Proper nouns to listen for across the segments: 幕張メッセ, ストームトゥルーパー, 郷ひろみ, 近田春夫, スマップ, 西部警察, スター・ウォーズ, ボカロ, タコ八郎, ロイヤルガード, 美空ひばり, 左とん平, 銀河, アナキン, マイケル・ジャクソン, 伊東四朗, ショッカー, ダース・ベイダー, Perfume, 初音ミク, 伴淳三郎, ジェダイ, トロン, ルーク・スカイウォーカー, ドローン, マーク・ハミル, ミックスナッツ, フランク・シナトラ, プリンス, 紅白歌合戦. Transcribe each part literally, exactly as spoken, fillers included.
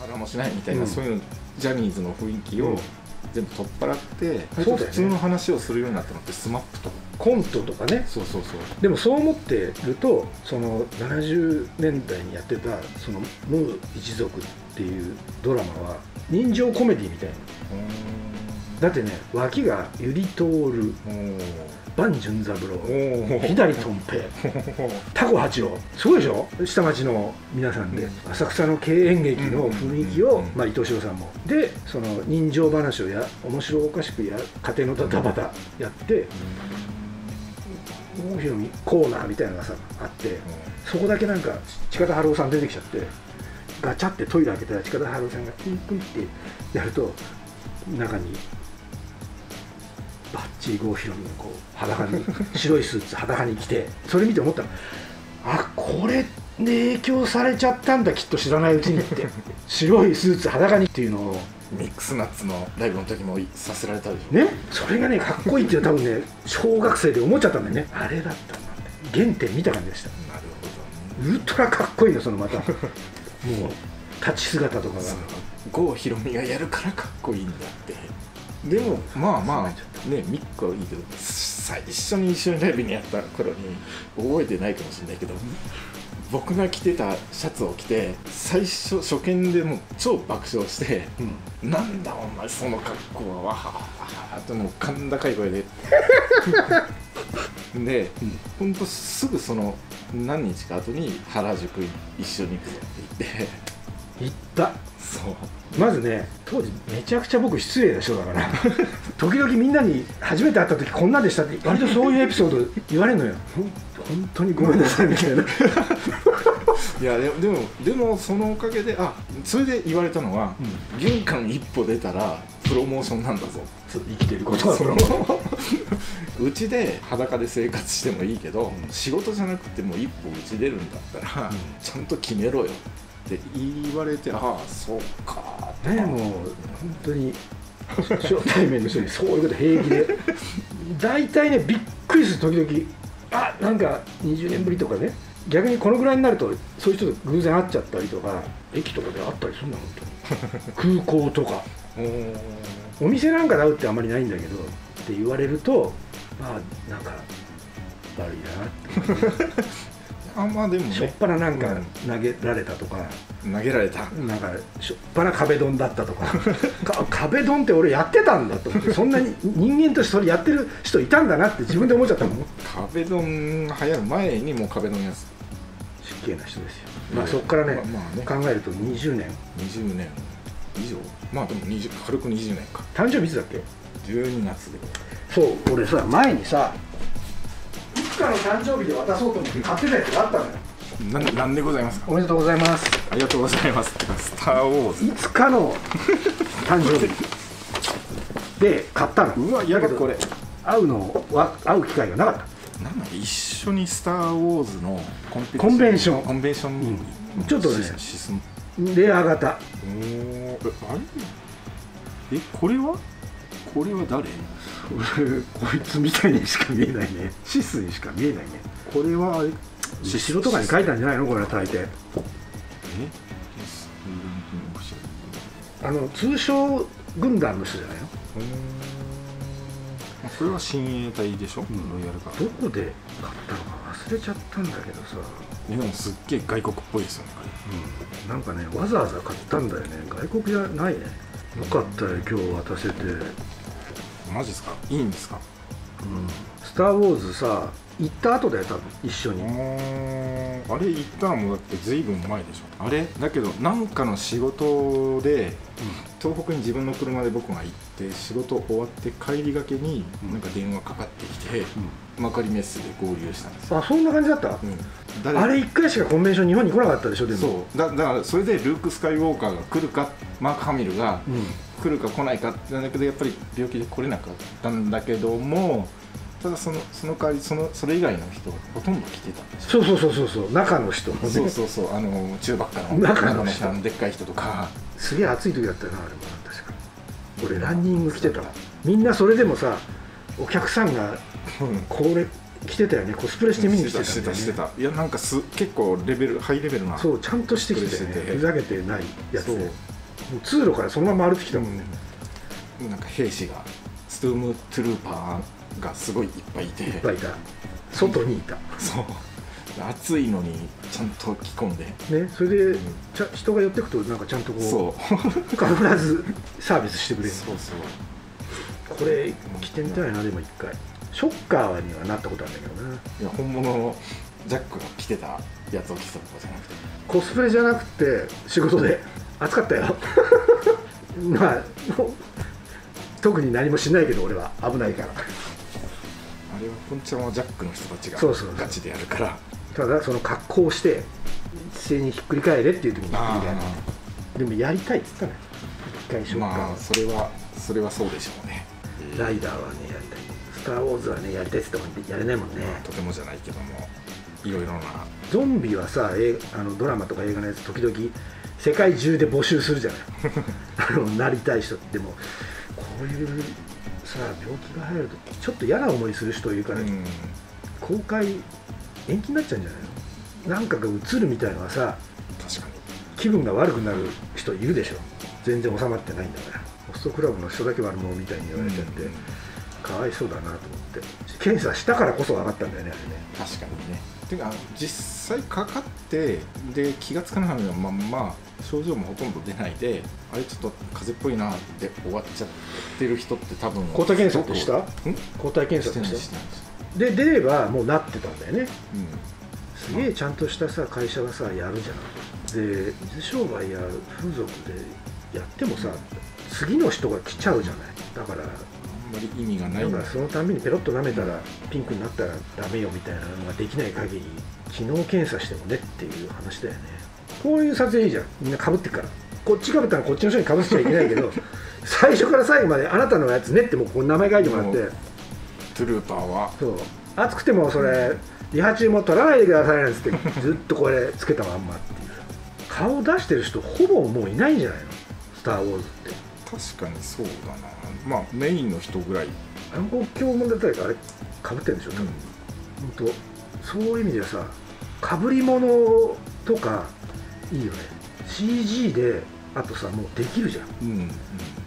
何もしないみたいな、うん、そういうジャニーズの雰囲気を全部取っ払って、うん、普通の話をするようになったのってスマップとかコントとかね。そうそうそう。でもそう思ってると、そのななじゅうねんだいにやってた「そのムー一族」っていうドラマは人情コメディみたいな。だってね、脇がゆりとおる、伴淳三郎、左とん平、タコ八郎、すごいでしょ、下町の皆さんで、うん、浅草の経演劇の雰囲気を、まあ、伊東四朗さんもで、その人情話をや面白おかしくや家庭のドタバタやって。うんうん、コーナーみたいなのがさあって、うん、そこだけなんか近田春夫さん出てきちゃって、ガチャってトイレ開けたら近田春夫さんがピンピンってやると、中にバッチリ郷ひろみがこう裸に白いスーツ裸に着て、それ見て思ったの、あ、これに影響されちゃったんだ、きっと知らないうちにって白いスーツ裸にっていうのを。ミックスナッツのライブの時もさせられたでしょね。それがね、かっこいいっていうのは多分ね小学生で思っちゃったんだよね。あれだったんだ、原点見た感じでした。なるほど、ね、ウルトラかっこいいの、そのまたもう立ち姿とかが郷ひろみがやるからかっこいいんだって。でもまあまあね、ミックはいいけど、最初に一緒にライブにやった頃に覚えてないかもしれないけど、僕が着てたシャツを着て、最初初見でもう超爆笑して「うん、なんだお前その格好は」わはははってもう甲高い声でで、うん、ほんとすぐその何日か後に原宿に一緒に行くぞって言って行った。そうまずね、当時めちゃくちゃ僕失礼な人だから時々みんなに初めて会った時こんなんでしたって割とそういうエピソード言われるのよ本当にごめんなさいみたいな。いやでもでも、でもそのおかげで、あ、それで言われたのは、うん、玄関一歩出たらプロモーションなんだぞ、生きてることはそのうちで裸で生活してもいいけど、うん、仕事じゃなくても一歩うち出るんだったら、うん、ちゃんと決めろよって言われて、ああそうかね、もう本当に初対面の人にそういうこと平気で大体ね、びっくりする時々、あ、なんかにじゅうねんぶりとかね、逆にこのぐらいになるとそういう人と偶然会っちゃったりとか、駅とかで会ったりするんだ本当に空港とかお店なんかで会うってあんまりないんだけどって言われると、まあなんか悪いなってあ、まあでもね、しょっぱななんか投げられたとか、投げられた、なんかしょっぱな壁ドンだったとかか、壁ドンって俺やってたんだと思って、そんなに人間としてそれやってる人いたんだなって自分で思っちゃったもん。壁ドンが流行る前にもう壁ドンやつ失敬な人ですよ、まあ、そこからね、まあまあね、考えるとにじゅうねんにじゅうねん以上、まあでもにじゅう軽くにじゅうねんか。誕生日いつだっけ？じゅうにがつで。そう俺さ、前にさの誕生日で渡そうと思って買ってたやつがあったのよ。なんなんでございますか。おめでとうございます、ありがとうございます。スター・ウォーズいつかの誕生日で買ったの。うわやだこれ、会うのは会う機会がなかった。なんだっけ、一緒にスター・ウォーズのコンペコンベンションコンベンションに、うん、ちょっとねレア型。おー、あれ、え、これはこれは誰？こいつみたいにしか見えないね。シスにしか見えないね。これはあれ、白とかに書いたんじゃないのこれは大抵。え？あの通称軍団の人じゃないの？これは親衛隊でしょ？ロイヤルガード。どこで買ったのか忘れちゃったんだけどさ。でもすっげえ外国っぽいですよね。うん。なんかね、わざわざ買ったんだよね。外国じゃないね。よかったよ今日渡せて。マジですか、いいんですか。うん、スター・ウォーズさ行った後だよ多分一緒に。あれ行ったのもだってずいぶん前でしょ。あれだけどなんかの仕事で、うん、東北に自分の車で僕が行って仕事終わって帰りがけに、うん、なんか電話かかってきて、うん、幕張メッセで合流したんですよ。あ、そんな感じだった、うん、あれいっかいしかコンベンション日本に来なかったでしょ。でもそうだ、だからそれでルーク・スカイウォーカーが来るか、マーク・ハミルが、うん、来るか来ないかってなんだけど、やっぱり病気で来れなかったんだけども、ただそのその代わりそのそれ以外の人ほとんど来てたんですよ。そうそうそうそう、中の人、ね、そうそうそう、あの中ばっかの中の人、でっかい人とか、すげえ暑い時だったよなあれも。確かに俺ランニング来てた。みんなそれでもさ、お客さんがこれ着てたよね、コスプレして見に来てたよね。してたしてた。いやなんかす結構レベルハイレベルな。そうちゃんとしてきてふざけてないやつ。通路からそのまま歩いてきたもんね。なんか兵士がストームトゥルーパーがすごいいっぱいいて。いっぱいいた。外にいた。そう。暑いのにちゃんと着込んでね、それでちゃ人が寄ってくとなんかちゃんとこうかぶらずサービスしてくれる。そうそう。これ着てみたいな。でも一回ショッカーにはなったことあるんだけどね。いや本物のジャックが着てたやつを着てたとかじゃなくて、コスプレじゃなくて仕事で暑かったよまあ特に何もしないけど俺は危ないから。あれは本ちゃんはジャックの人たちがガチでやるから、ただその格好をして一斉にひっくり返れっていう時にみたいな。でもやりたいっつったね一回ショッカー。まあそれはそれはそうでしょうね。ライダーはねやりたい。スター・ウォーズはねやりたいっつったもんでやれないもんね。とてもじゃないけどもいろいろな。ゾンビはさあのドラマとか映画のやつ時々世界中で募集するじゃないあのなりたい人って。でもこういうさ病気が入るとちょっと嫌な思いする人いるから、うん、公開延期になっちゃうんじゃないの。なんかが映るみたいのはさ、確かに気分が悪くなる人いるでしょ。全然収まってないんだから。ホストクラブの人だけ悪者みたいに言われちゃって、うん、かわいそうだなと思って検査したからこそ上がったんだよね、あれね。確かにね。てか実際かかってで気がつかないのまんま症状もほとんど出ないで、あれちょっと風邪っぽいなって終わっちゃってる人って多分抗体検査ってした？抗体検査ってしたで出ればもうなってたんだよね、うん、すげえちゃんとしたさ会社がさやるじゃん。で水商売や風俗でやってもさ、うん、次の人が来ちゃうじゃない。だからあんまり意味がない。だからそのためにペロッと舐めたら、うん、ピンクになったらダメよみたいなのができない限り機能検査してもねっていう話だよね。こういう撮影いいじゃん。みんなかぶってっから、こっちかぶったらこっちの人にかぶっちゃいけないけど最初から最後まであなたのやつねってもうこの名前書いてもらって、うんトゥルーパーはそう暑くてもそれリハ中も取らないでくださいなんつってずっとこれつけたまんまっていう顔出してる人ほぼもういないんじゃないの「スター・ウォーズ」って。確かにそうだな。まあメインの人ぐらい暗黒教問だったりあれかぶってるんでしょ多分、うん、ほんとそういう意味ではさかぶり物とかいいよね。 シージー であとさもうできるじゃん、うんうん、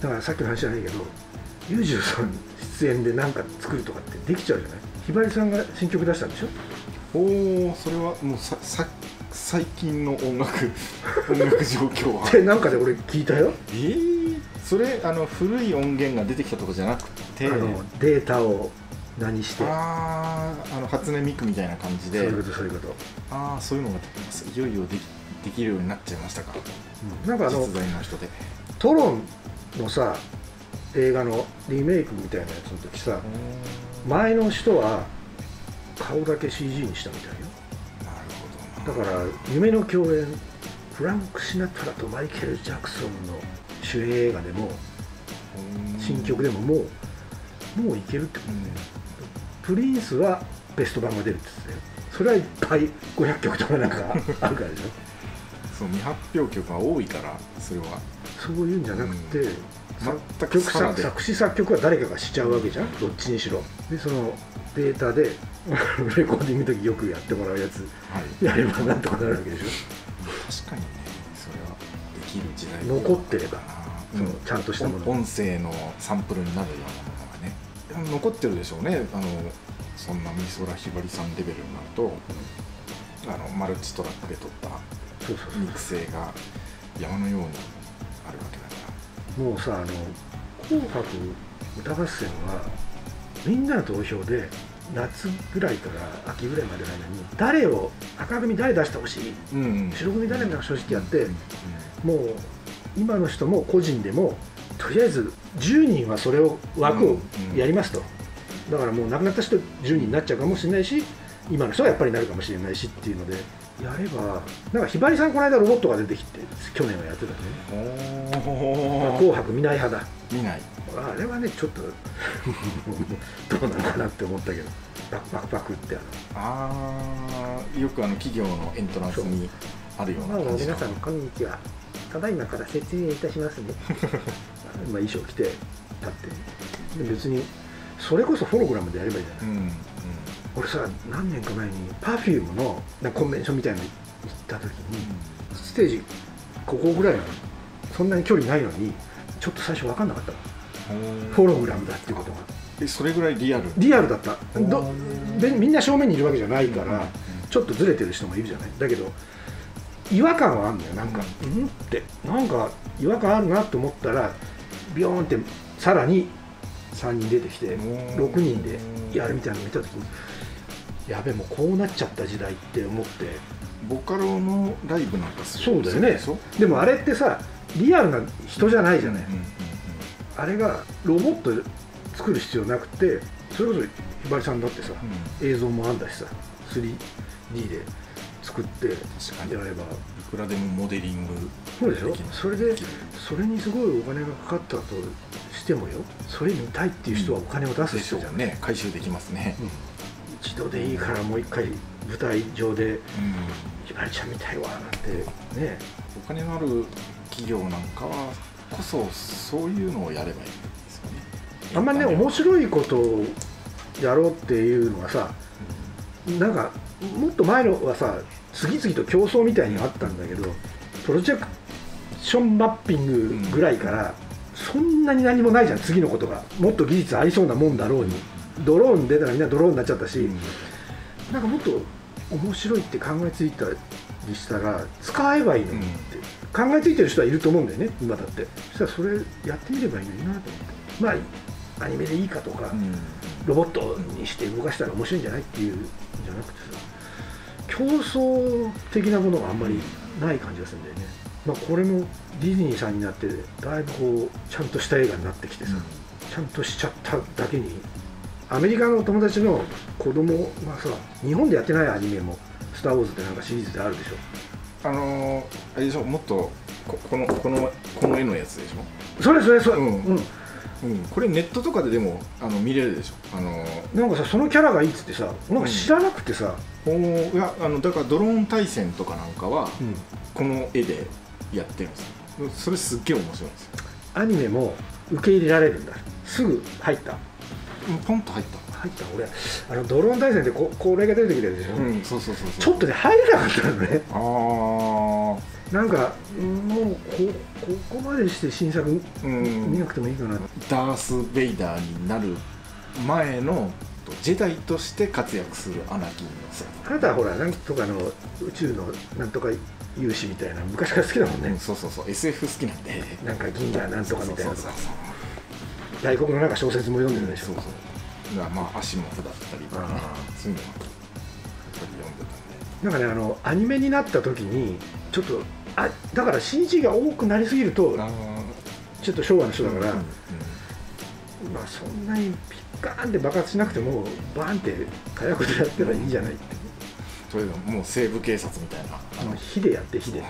だからさっきの話じゃないけど裕次郎さん出演で何か作るとかってできちゃうじゃない。ひばりさんが新曲出したんでしょ。おお、それはもうささ最近の音楽音楽状況はってなんかで俺聞いたよ。ええー、それあの古い音源が出てきたとかじゃなくてあのデータを何してあああの初音ミクみたいな感じでそういうことそういうことああそういうのができます。いよいよできできるようになっちゃいましたか。うん、なんかあの実在の人でトロンのさ映画のリメイクみたいなやつの時さ前の人は顔だけ シージー にしたみたいよ。なるほど。だから夢の共演フランク・シナトラとマイケル・ジャクソンの主演映画でも新曲でももうもういけるってことね。プリンスはベスト版が出るって言ってたよ。それはいっぱいごひゃっきょくとかなんかあるからでしょそう未発表曲が多いからそれはそういうんじゃなくて、うん全く作, 作詞作曲は誰かがしちゃうわけじゃん、どっちにしろ。でそのデータでレコーディングの時よくやってもらうやつやればなんとかなるわけでしょ、はい、確かにねそれはできる時代残ってればそのちゃんとしたもの、うん、音声のサンプルになるようなものがね残ってるでしょうね。あのそんな美空ひばりさんレベルになるとあのマルチトラックで撮った肉声が山のようにあるわけだ。もうさあの「紅白歌合戦」はみんなの投票で夏ぐらいから秋ぐらいまでの間に誰を赤組誰出してほしい、うんうん、白組誰が正直やって、うんうん、もう今の人も個人でもとりあえずじゅうにんはそれを枠をやりますと、うんうん、だからもう亡くなった人じゅうにんになっちゃうかもしれないし今の人はやっぱりなるかもしれないしっていうので。やればなんかひばりさんこの間ロボットが出てきて去年はやってたね。紅白見ない派だ。見ない。あれはねちょっとどうなのかなって思ったけどバクバクバクってあのああよくあの企業のエントランスにあるような感じ。皆さんこんにちは。ただいまから説明いたしますね。今衣装着て立って別にそれこそフォログラムでやればいいじゃない。うんうん俺さ、何年か前に Perfume のコンベンションみたいなの行った時に、うん、ステージここぐらいのそんなに距離ないのにちょっと最初分かんなかったフォログラムだっていうことが。え、それぐらいリアルリアルだった。どでみんな正面にいるわけじゃないから、うん、ちょっとずれてる人もいるじゃない。だけど違和感はあるんだよ。なんか「うん?」ってなんか違和感あるなと思ったらビヨーンってさらにさんにん出てきてろくにんでやるみたいなの見た時にやべえもうこうなっちゃった時代って思って。ボカロのライブなんかするんですよね。そうだよね。でもあれってさリアルな人じゃないじゃない。あれがロボット作る必要なくて、それこそひばりさんだってさ、うん、映像もあんだしさ スリーディー で作ってやればいくらでもモデリングそうでしょ。それでそれにすごいお金がかかったとしてもよ、それ見たいっていう人はお金を出す人じゃない、うん、ね、回収できますね、うん、一度でいいからもう一回舞台上でひばりちゃんみたいわなんてね。お金のある企業なんかはこそそういうのをやればいいんですよね。あんまりね面白いことをやろうっていうのはさ、うん、なんかもっと前のはさ次々と競争みたいにあったんだけど、プロジェクションマッピングぐらいからそんなに何もないじゃん。次のことがもっと技術ありそうなもんだろうに、ドローン出たらみんなドローンになっちゃったし、うん、なんかもっと面白いって考えついたりしたら使えばいいのにって、うん、考えついてる人はいると思うんだよね今だって。そしたらそれやってみればいいのになと思って、まあアニメでいいかとか、うん、ロボットにして動かしたら面白いんじゃないっていうんじゃなくてさ、競争的なものがあんまりない感じがするんだよね。まあ、これもディズニーさんになってだいぶこうちゃんとした映画になってきてさ、うん、ちゃんとしちゃっただけにアメリカの友達の子供がさ、日本でやってないアニメも「スター・ウォーズ」ってなんかシリーズであるでしょ。あのー、あれでしょ、もっと こ, このこのこの絵のやつでしょ。それそれそれ、うん、うんうん、これネットとかででもあの見れるでしょ、あのー、なんかさそのキャラがいいっつってさ、なんか知らなくてさ、うん、いやあのだからドローン対戦とかなんかは、うん、この絵でやってるんですよ。それすっげえ面白いんですよ。アニメも受け入れられるんだ。すぐ入った、ポンと入った入った。俺あのドローン対戦で こ, これが出てきてるでしょ、うん、そうそうそうそう、ちょっとね入れなかったのね。ああなんかもう こ, ここまでして新作見なくてもいいかな。ダース・ベイダーになる前のジェダイとして活躍するアナキンの姿。あなたはほらなんとかの宇宙のなんとか勇士みたいな昔から好きだもんね、うん、そうそうそう エスエフ 好きなんで、なんか銀河なんとかみたいな外国のなんか小説も読んでるでしょ、うん、そうそう、まあ足も下ったりとかそういうのもやっぱり読んでた。なんかね、あのアニメになった時にちょっとあだから シージー が多くなりすぎるとちょっと昭和の人だから、うんうんうん、まあそんなにピッカーンって爆発しなくてもバーンって火薬でやったらいいんじゃないって、うん、それでももう西部警察みたいなあの火でやって火で。